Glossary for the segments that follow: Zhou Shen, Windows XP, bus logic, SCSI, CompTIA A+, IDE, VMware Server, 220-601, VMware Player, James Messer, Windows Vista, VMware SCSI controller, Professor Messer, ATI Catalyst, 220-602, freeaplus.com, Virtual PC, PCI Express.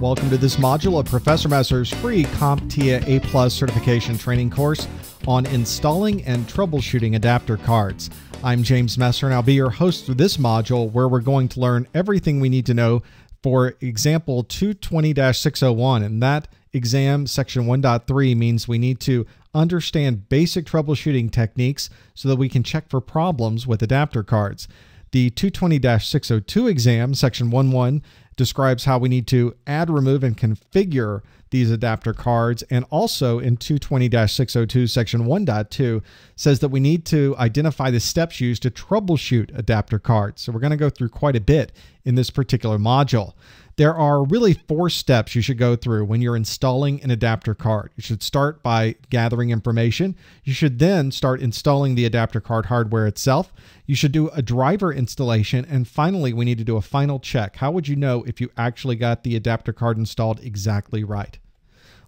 Welcome to this module of Professor Messer's free CompTIA A+ certification training course on installing and troubleshooting adapter cards. I'm James Messer, and I'll be your host through this module where we're going to learn everything we need to know for example 220-601, and that exam section 1.3 means we need to understand basic troubleshooting techniques so that we can check for problems with adapter cards. The 220-602 exam, section 1.1, describes how we need to add, remove, and configure these adapter cards. And also in 220-602, section 1.2, says that we need to identify the steps used to troubleshoot adapter cards. So we're going to go through quite a bit in this particular module. There are really four steps you should go through when you're installing an adapter card. You should start by gathering information. You should then start installing the adapter card hardware itself. You should do a driver installation. And finally, we need to do a final check. How would you know if you actually got the adapter card installed exactly right?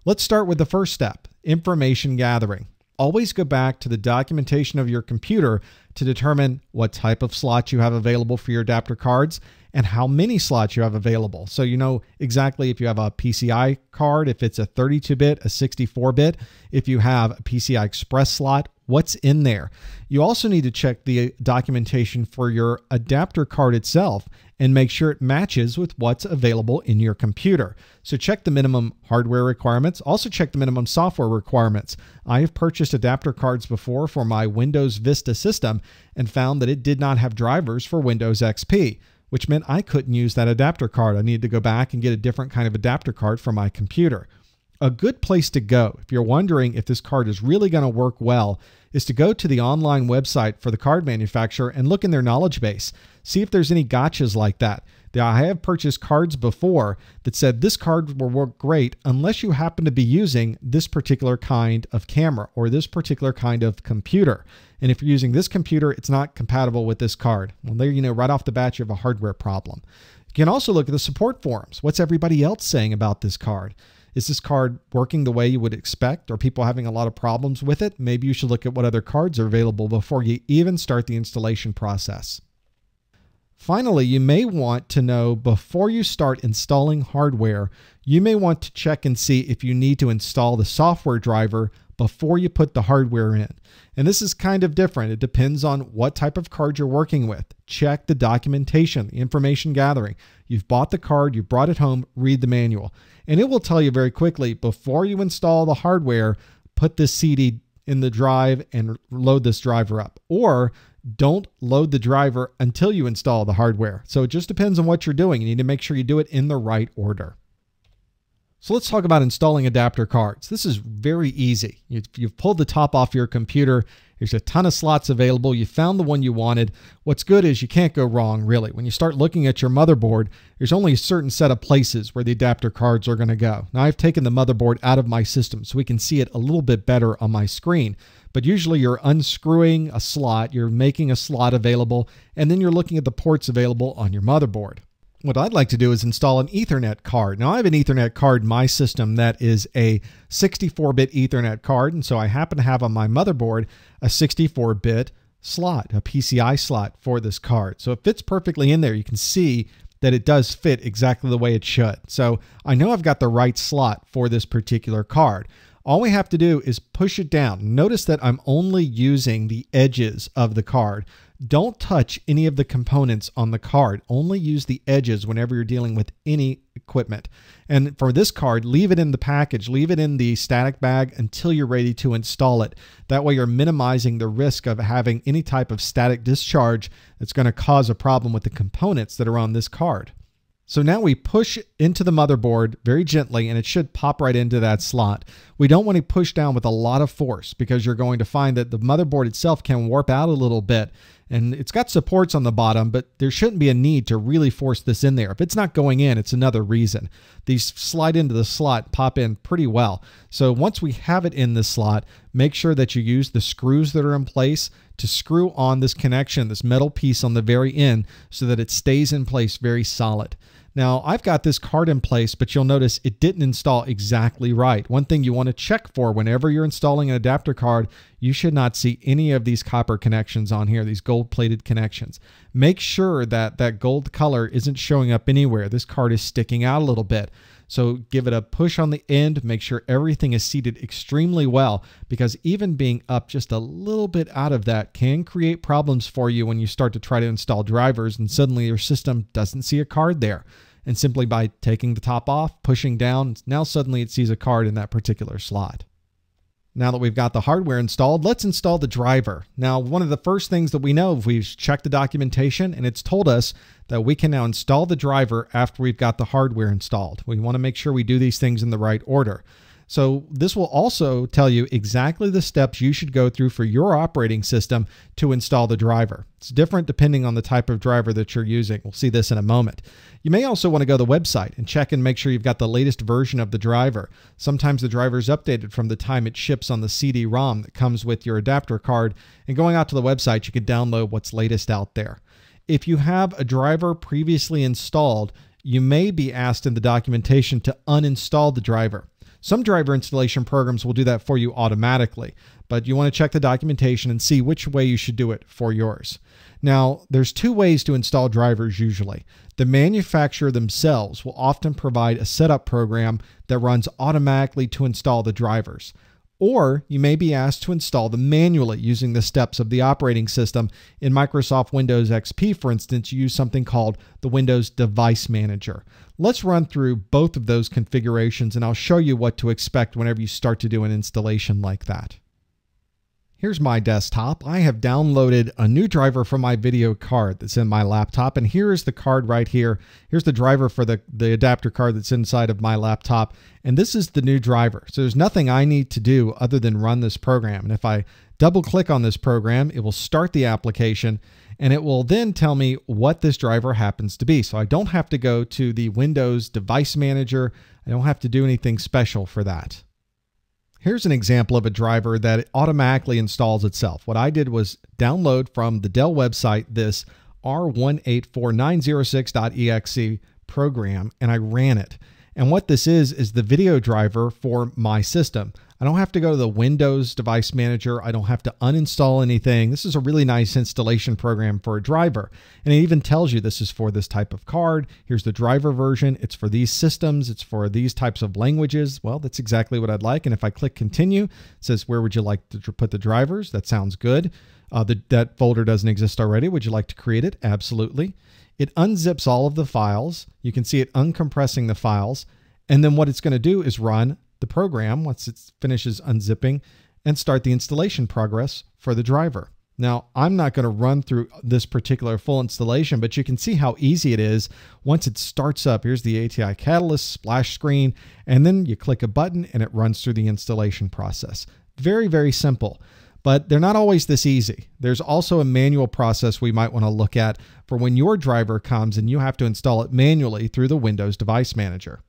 Let's start with the first step, information gathering. Always go back to the documentation of your computer to determine what type of slots you have available for your adapter cards and how many slots you have available. So you know exactly if you have a PCI card, if it's a 32-bit, a 64-bit, if you have a PCI Express slot, what's in there. You also need to check the documentation for your adapter card itself and make sure it matches with what's available in your computer. So check the minimum hardware requirements. Also check the minimum software requirements. I have purchased adapter cards before for my Windows Vista system and found that it did not have drivers for Windows XP, which meant I couldn't use that adapter card. I needed to go back and get a different kind of adapter card for my computer. A good place to go, if you're wondering if this card is really going to work well, is to go to the online website for the card manufacturer and look in their knowledge base. See if there's any gotchas like that. I have purchased cards before that said this card will work great unless you happen to be using this particular kind of camera or this particular kind of computer. And if you're using this computer, it's not compatible with this card. Well, there you know right off the bat you have a hardware problem. You can also look at the support forums. What's everybody else saying about this card? Is this card working the way you would expect? Are people having a lot of problems with it? Maybe you should look at what other cards are available before you even start the installation process. Finally, you may want to know before you start installing hardware, you may want to check and see if you need to install the software driver before you put the hardware in. And this is kind of different. It depends on what type of card you're working with. Check the documentation, the information gathering. You've bought the card, you've brought it home, read the manual. And it will tell you very quickly, before you install the hardware, put this CD in the drive and load this driver up. Or don't load the driver until you install the hardware. So it just depends on what you're doing. You need to make sure you do it in the right order. So let's talk about installing adapter cards. This is very easy. You've pulled the top off your computer. There's a ton of slots available. You found the one you wanted. What's good is you can't go wrong, really. When you start looking at your motherboard, there's only a certain set of places where the adapter cards are going to go. Now, I've taken the motherboard out of my system so we can see it a little bit better on my screen. But usually you're unscrewing a slot, you're making a slot available, and then you're looking at the ports available on your motherboard. What I'd like to do is install an Ethernet card. Now, I have an Ethernet card in my system that is a 64-bit Ethernet card, and so I happen to have on my motherboard a 64-bit slot, a PCI slot for this card. So it fits perfectly in there. You can see that it does fit exactly the way it should. So I know I've got the right slot for this particular card. All we have to do is push it down. Notice that I'm only using the edges of the card. Don't touch any of the components on the card. Only use the edges whenever you're dealing with any equipment. And for this card, leave it in the package. Leave it in the static bag until you're ready to install it. That way you're minimizing the risk of having any type of static discharge that's going to cause a problem with the components that are on this card. So now we push into the motherboard very gently, and it should pop right into that slot. We don't want to push down with a lot of force because you're going to find that the motherboard itself can warp out a little bit. And it's got supports on the bottom, but there shouldn't be a need to really force this in there. If it's not going in, it's another reason. These slide into the slot, pop in pretty well. So once we have it in the slot, make sure that you use the screws that are in place to screw on this connection, this metal piece on the very end, so that it stays in place very solid. Now, I've got this card in place, but you'll notice it didn't install exactly right. One thing you want to check for whenever you're installing an adapter card, you should not see any of these copper connections on here, these gold-plated connections. Make sure that that gold color isn't showing up anywhere. This card is sticking out a little bit. So give it a push on the end, make sure everything is seated extremely well, because even being up just a little bit out of that can create problems for you when you start to try to install drivers and suddenly your system doesn't see a card there. And simply by taking the top off, pushing down, now suddenly it sees a card in that particular slot. Now that we've got the hardware installed, let's install the driver. Now, one of the first things that we know, we've checked the documentation and it's told us that we can now install the driver after we've got the hardware installed. We want to make sure we do these things in the right order. So this will also tell you exactly the steps you should go through for your operating system to install the driver. It's different depending on the type of driver that you're using. We'll see this in a moment. You may also want to go to the website and check and make sure you've got the latest version of the driver. Sometimes the driver is updated from the time it ships on the CD-ROM that comes with your adapter card. And going out to the website, you can download what's latest out there. If you have a driver previously installed, you may be asked in the documentation to uninstall the driver. Some driver installation programs will do that for you automatically, but you want to check the documentation and see which way you should do it for yours. Now, there's two ways to install drivers usually. The manufacturer themselves will often provide a setup program that runs automatically to install the drivers. Or you may be asked to install them manually using the steps of the operating system. In Microsoft Windows XP, for instance, you use something called the Windows Device Manager. Let's run through both of those configurations and I'll show you what to expect whenever you start to do an installation like that. Here's my desktop. I have downloaded a new driver from my video card that's in my laptop. And here is the card right here. Here's the driver for the adapter card that's inside of my laptop. And this is the new driver. So there's nothing I need to do other than run this program. And if I double click on this program, it will start the application and it will then tell me what this driver happens to be. So I don't have to go to the Windows Device Manager. I don't have to do anything special for that. Here's an example of a driver that automatically installs itself. What I did was download from the Dell website this R184906.exe program and I ran it. And what this is the video driver for my system. I don't have to go to the Windows Device Manager. I don't have to uninstall anything. This is a really nice installation program for a driver. And it even tells you this is for this type of card. Here's the driver version. It's for these systems. It's for these types of languages. Well, that's exactly what I'd like. And if I click continue, it says, where would you like to put the drivers? That sounds good. That folder doesn't exist already. Would you like to create it? Absolutely. It unzips all of the files. You can see it uncompressing the files. And then what it's going to do is run the program once it finishes unzipping and start the installation progress for the driver. Now, I'm not going to run through this particular full installation, but you can see how easy it is once it starts up. Here's the ATI Catalyst splash screen, and then you click a button and it runs through the installation process. Very, very simple. But they're not always this easy. There's also a manual process we might want to look at for when your driver comes and you have to install it manually through the Windows Device Manager.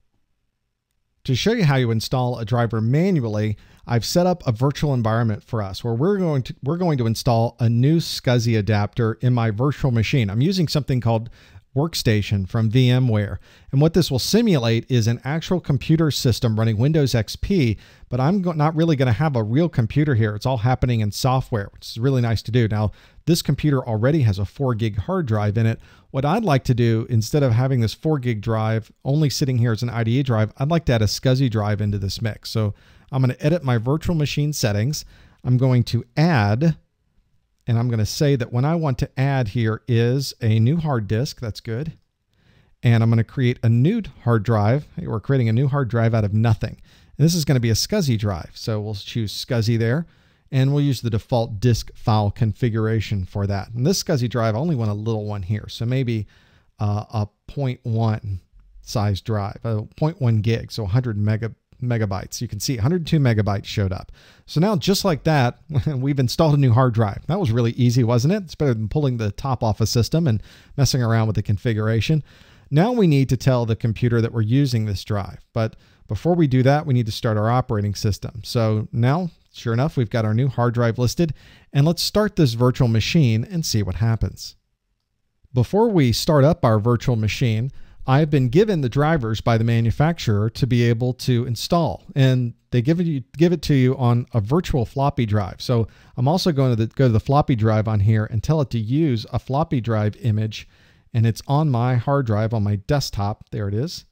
To show you how you install a driver manually, I've set up a virtual environment for us where we're going to install a new SCSI adapter in my virtual machine. I'm using something called Workstation from VMware. And what this will simulate is an actual computer system running Windows XP, but I'm not really going to have a real computer here. It's all happening in software, which is really nice to do. Now, this computer already has a 4 gig hard drive in it. What I'd like to do, instead of having this 4 gig drive only sitting here as an IDE drive, I'd like to add a SCSI drive into this mix. So I'm going to edit my virtual machine settings. I'm going to add, and I'm going to say that when I want to add here is a new hard disk. That's good. And I'm going to create a new hard drive. We're creating a new hard drive out of nothing. And this is going to be a SCSI drive. So we'll choose SCSI there. And we'll use the default disk file configuration for that. And this SCSI drive, I only want a little one here. So maybe a 0.1 size drive, a 0.1 gig. So 100 megabytes. You can see 102 megabytes showed up. So now just like that, we've installed a new hard drive. That was really easy, wasn't it? It's better than pulling the top off a system and messing around with the configuration. Now we need to tell the computer that we're using this drive. But before we do that, we need to start our operating system. So now, sure enough, we've got our new hard drive listed. And let's start this virtual machine and see what happens. Before we start up our virtual machine, I've been given the drivers by the manufacturer to be able to install, and they give it to you on a virtual floppy drive. So I'm also going to go to the floppy drive on here and tell it to use a floppy drive image, and it's on my hard drive on my desktop. There it is.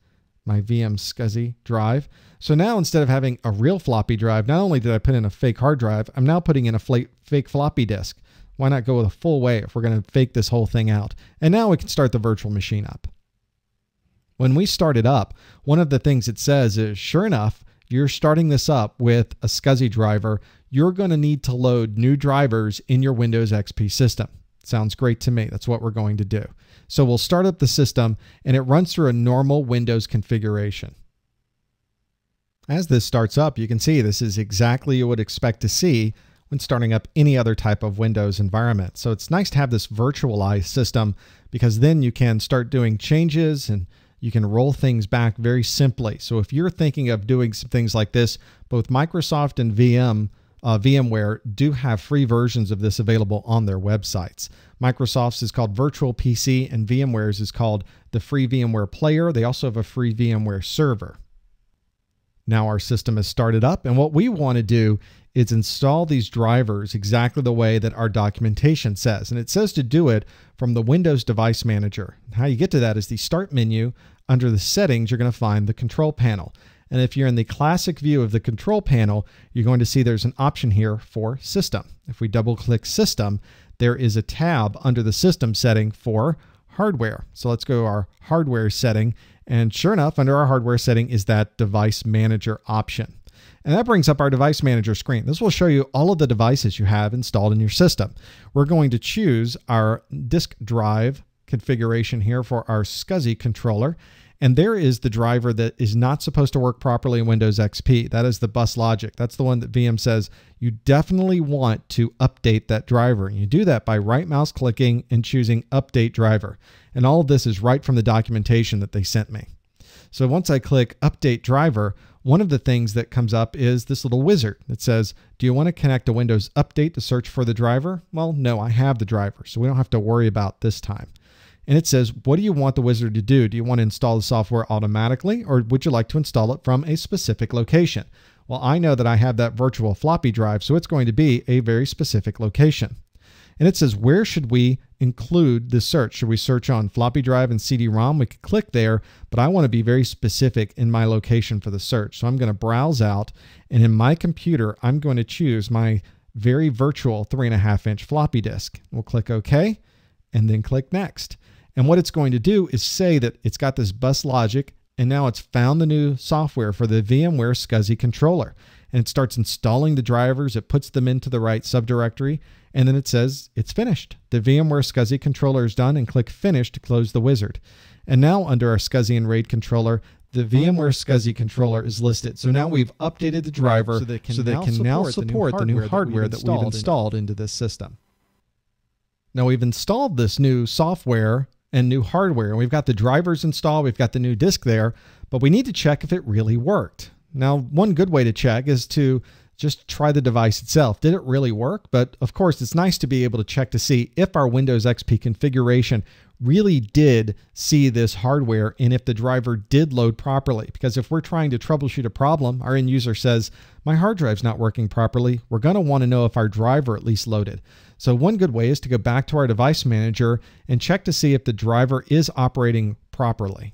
my VM SCSI drive. So now instead of having a real floppy drive, not only did I put in a fake hard drive, I'm now putting in a fake floppy disk. Why not go with a full way if we're going to fake this whole thing out? And now we can start the virtual machine up. When we start it up, one of the things it says is, sure enough, you're starting this up with a SCSI driver. You're going to need to load new drivers in your Windows XP system. Sounds great to me. That's what we're going to do. So we'll start up the system, and it runs through a normal Windows configuration. As this starts up, you can see this is exactly what you would expect to see when starting up any other type of Windows environment. So it's nice to have this virtualized system, because then you can start doing changes and you can roll things back very simply. So if you're thinking of doing some things like this, both Microsoft and VMware do have free versions of this available on their websites. Microsoft's is called Virtual PC, and VMware's is called the Free VMware Player. They also have a Free VMware Server. Now our system is started up, and what we want to do is install these drivers exactly the way that our documentation says. And it says to do it from the Windows Device Manager. How you get to that is the Start menu. Under the Settings, you're going to find the Control Panel. And if you're in the classic view of the Control Panel, you're going to see there's an option here for System. If we double-click System, there is a tab under the System setting for Hardware. So let's go to our Hardware setting. And sure enough, under our hardware setting is that Device Manager option. And that brings up our Device Manager screen. This will show you all of the devices you have installed in your system. We're going to choose our disk drive configuration here for our SCSI controller. And there is the driver that is not supposed to work properly in Windows XP. That is the bus logic. That's the one that VM says you definitely want to update that driver. And you do that by right mouse clicking and choosing Update Driver. And all of this is right from the documentation that they sent me. So once I click Update Driver, one of the things that comes up is this little wizard. It says, do you want to connect a Windows update to search for the driver? Well, no, I have the driver, so we don't have to worry about this time. And it says, what do you want the wizard to do? Do you want to install the software automatically, or would you like to install it from a specific location? Well, I know that I have that virtual floppy drive, so it's going to be a very specific location. And it says, where should we include the search? Should we search on floppy drive and CD-ROM? We could click there, but I want to be very specific in my location for the search. So I'm going to browse out, and in my computer, I'm going to choose my very virtual 3.5-inch floppy disk. We'll click OK, and then click Next. And what it's going to do is say that it's got this bus logic, and now it's found the new software for the VMware SCSI controller. And it starts installing the drivers, it puts them into the right subdirectory, and then it says it's finished. The VMware SCSI controller is done, and click Finish to close the wizard. And now under our SCSI and RAID controller, the VMware SCSI controller is listed. So now we've updated the driver so they can now support the new hardware that we've installed into this system. Now we've installed this new software and new hardware, and we've got the drivers installed, we've got the new disk there, but we need to check if it really worked. Now, one good way to check is to just try the device itself. Did it really work? But of course, it's nice to be able to check to see if our Windows XP configuration really did see this hardware and if the driver did load properly. Because if we're trying to troubleshoot a problem, our end user says, my hard drive's not working properly, we're going to want to know if our driver at least loaded. So one good way is to go back to our device manager and check to see if the driver is operating properly.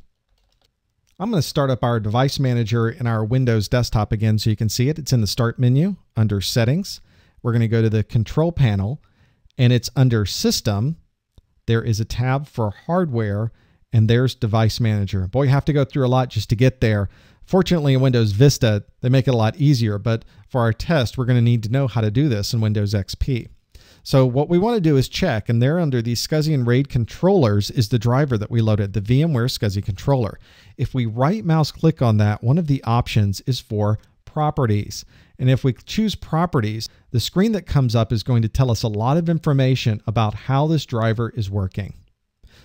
I'm going to start up our device manager in our Windows desktop again so you can see it. It's in the Start menu under Settings. We're going to go to the Control Panel, and it's under System. There is a tab for Hardware, and there's Device Manager. Boy, you have to go through a lot just to get there. Fortunately, in Windows Vista, they make it a lot easier, but for our test, we're going to need to know how to do this in Windows XP. So what we want to do is check, and there under the SCSI and RAID controllers is the driver that we loaded, the VMware SCSI controller. If we right mouse click on that, one of the options is for Properties. And if we choose Properties, the screen that comes up is going to tell us a lot of information about how this driver is working.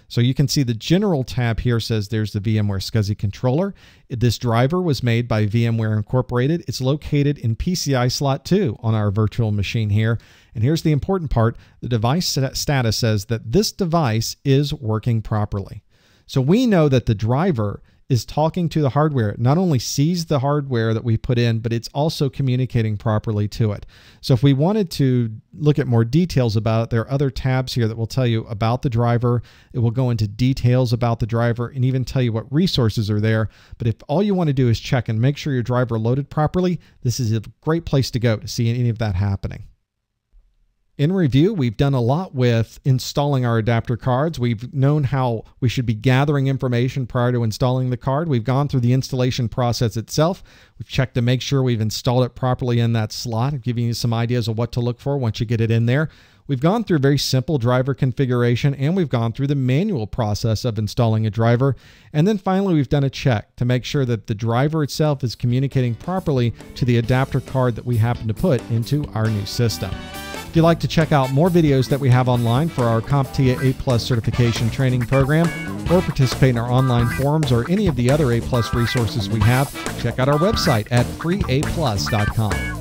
So you can see the General tab here says there's the VMware SCSI controller. This driver was made by VMware Incorporated. It's located in PCI slot 2 on our virtual machine here. And here's the important part. The device status says that this device is working properly. So we know that the driver is talking to the hardware. It not only sees the hardware that we put in, but it's also communicating properly to it. So if we wanted to look at more details about it, there are other tabs here that will tell you about the driver. It will go into details about the driver and even tell you what resources are there. But if all you want to do is check and make sure your driver loaded properly, this is a great place to go to see any of that happening. In review, we've done a lot with installing our adapter cards. We've known how we should be gathering information prior to installing the card. We've gone through the installation process itself. We've checked to make sure we've installed it properly in that slot, giving you some ideas of what to look for once you get it in there. We've gone through very simple driver configuration, and we've gone through the manual process of installing a driver. And then finally, we've done a check to make sure that the driver itself is communicating properly to the adapter card that we happen to put into our new system. If you'd like to check out more videos that we have online for our CompTIA A+ certification training program, or participate in our online forums or any of the other A+ resources we have, check out our website at freeaplus.com.